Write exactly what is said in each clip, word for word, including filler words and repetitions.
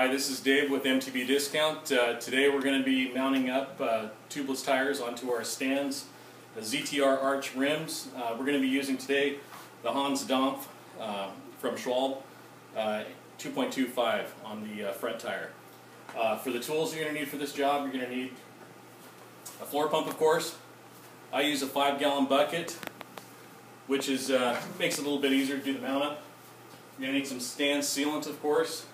Hi, this is Dave with M T B Discount. Uh, today we're going to be mounting up uh, tubeless tires onto our Stan's Z T R arch rims. Uh, we're going to be using today the Hans Dampf uh, from Schwalbe uh, two point two five on the uh, front tire. Uh, for the tools you're going to need for this job, you're going to need a floor pump, of course. I use a five gallon bucket, which is uh, makes it a little bit easier to do the mount up. You're going to need some Stan's sealant, of course,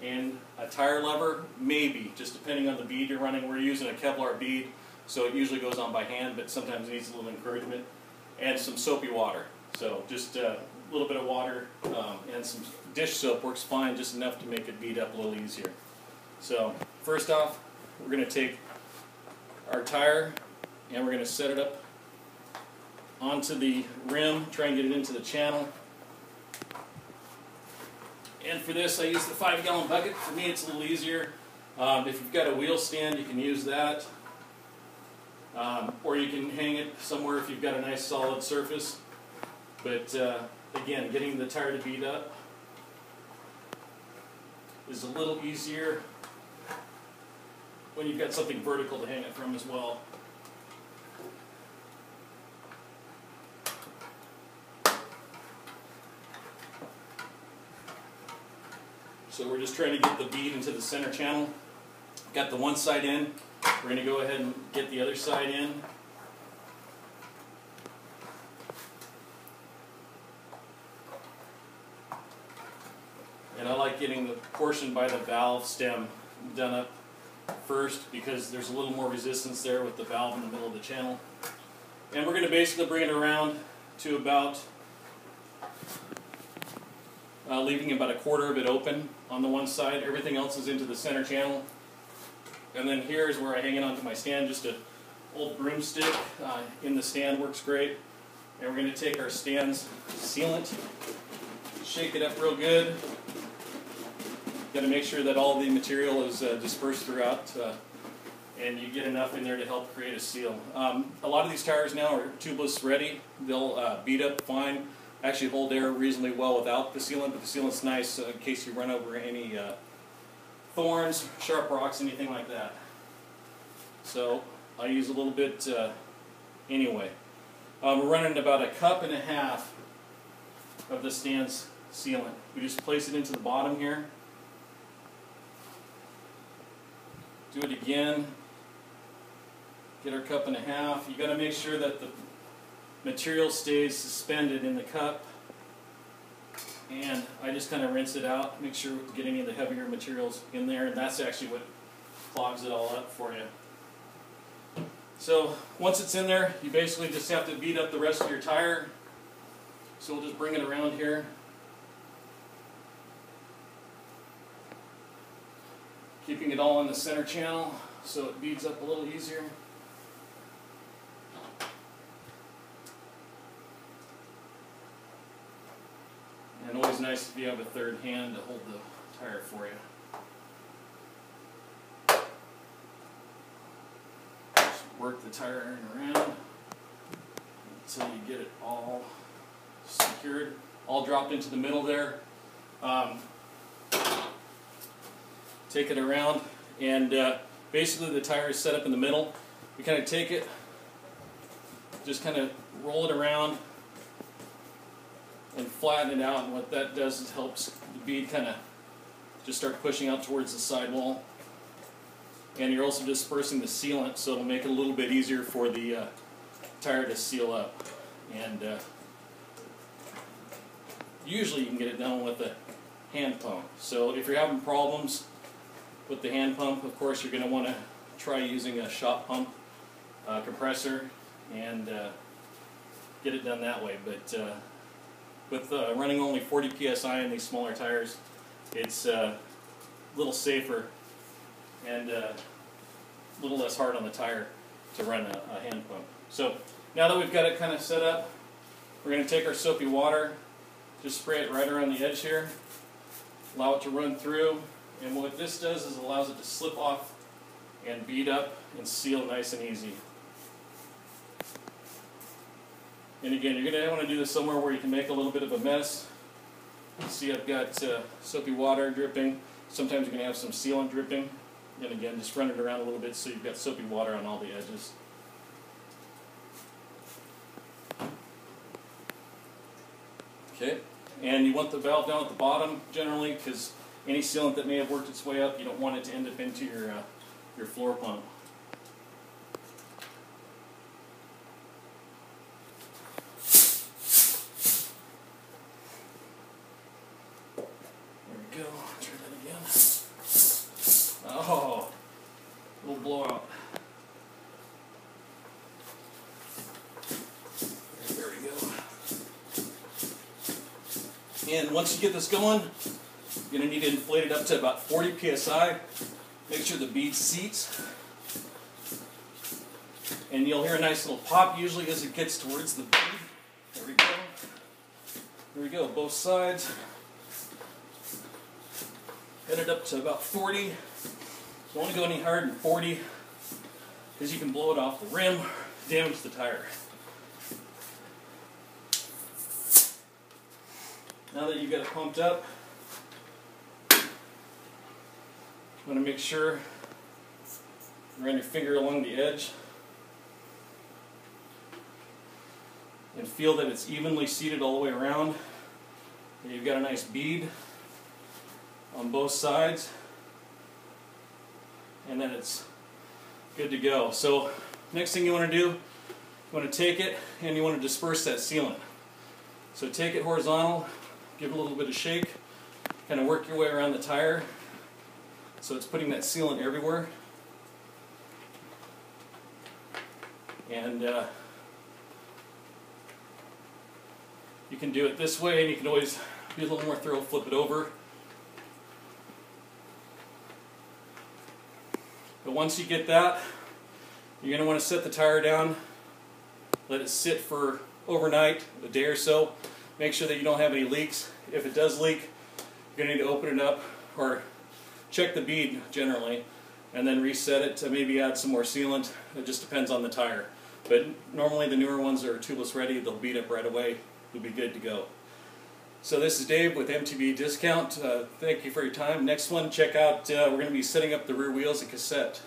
and a tire lever, maybe, just depending on the bead you're running. We're using a Kevlar bead, so it usually goes on by hand, but sometimes it needs a little encouragement. And some soapy water, so just a little bit of water um, and some dish soap works fine, just enough to make it bead up a little easier. So first off, we're going to take our tire and we're going to set it up onto the rim, try and get it into the channel. And for this, I use the five gallon bucket. For me, it's a little easier. Um, if you've got a wheel stand, you can use that. Um, or you can hang it somewhere if you've got a nice solid surface. But uh, again, getting the tire to bead up is a little easier when you've got something vertical to hang it from as well. So we're just trying to get the bead into the center channel. Got the one side in. We're going to go ahead and get the other side in. And I like getting the portion by the valve stem done up first because there's a little more resistance there with the valve in the middle of the channel. And we're going to basically bring it around to about Uh, leaving about a quarter of it open on the one side. Everything else is into the center channel. And then here is where I hang it onto my stand, just an old broomstick uh, in the stand works great. And we're going to take our Stan's sealant, shake it up real good. Got to make sure that all the material is uh, dispersed throughout uh, and you get enough in there to help create a seal. Um, a lot of these tires now are tubeless ready. They'll uh, bead up fine. Actually hold air reasonably well without the sealant, but the sealant's nice uh, in case you run over any uh, thorns, sharp rocks, anything like that. So I use a little bit uh, anyway. Um, we're running about a cup and a half of the Stan's sealant. We just place it into the bottom here. Do it again. Get our cup and a half. You got to make sure that the material stays suspended in the cup, and I just kind of rinse it out, make sure we get any of the heavier materials in there, and that's actually what clogs it all up for you. So once it's in there, you basically just have to beat up the rest of your tire. So we'll just bring it around here. Keeping it all in the center channel so it beads up a little easier. And always nice if you have a third hand to hold the tire for you. Just work the tire around until you get it all secured, all dropped into the middle there. Um, take it around, and uh, basically the tire is set up in the middle. We kind of take it, just kind of roll it around and flatten it out, and what that does is helps the bead kind of just start pushing out towards the sidewall. And you're also dispersing the sealant, so it'll make it a little bit easier for the uh, tire to seal up. And uh, usually you can get it done with a hand pump. So if you're having problems with the hand pump, of course you're going to want to try using a shop pump uh, compressor and uh, get it done that way. But uh, With uh, running only forty P S I in these smaller tires, it's uh, a little safer and uh, a little less hard on the tire to run a, a hand pump. So now that we've got it kind of set up, we're going to take our soapy water, just spray it right around the edge here, allow it to run through, and what this does is allows it to slip off and bead up and seal nice and easy. And again, you're going to want to do this somewhere where you can make a little bit of a mess. See, I've got uh, soapy water dripping. Sometimes you're going to have some sealant dripping, and again, just run it around a little bit so you've got soapy water on all the edges. Okay, and you want the valve down at the bottom generally, because any sealant that may have worked its way up, you don't want it to end up into your uh, your floor pump. There we go. Try that again. Oh, little blowout. There we go. And once you get this going, you're going to need to inflate it up to about forty P S I. Make sure the bead seats. And you'll hear a nice little pop usually as it gets towards the bead. There we go. There we go, both sides. Head it up to about forty. Don't want to go any higher than forty because you can blow it off the rim, damage the tire. Now that you've got it pumped up, I'm going to make sure you run your finger along the edge and feel that it's evenly seated all the way around. And you've got a nice bead on both sides, and then it's good to go. So next thing you want to do, you want to take it and you want to disperse that sealant. So take it horizontal, give it a little bit of shake, kind of work your way around the tire. So it's putting that sealant everywhere, and uh, you can do it this way, and you can always be a little more thorough, flip it over. But once you get that, you're going to want to set the tire down, let it sit for overnight, a day or so. Make sure that you don't have any leaks. If it does leak, you're going to need to open it up, or check the bead generally, and then reset it to maybe add some more sealant. It just depends on the tire. But normally the newer ones are tubeless ready. They'll bead up right away. You'll be good to go. So this is Dave with M T B Discount. Uh, thank you for your time. Next one, check out, uh, we're going to be setting up the rear wheels and cassette.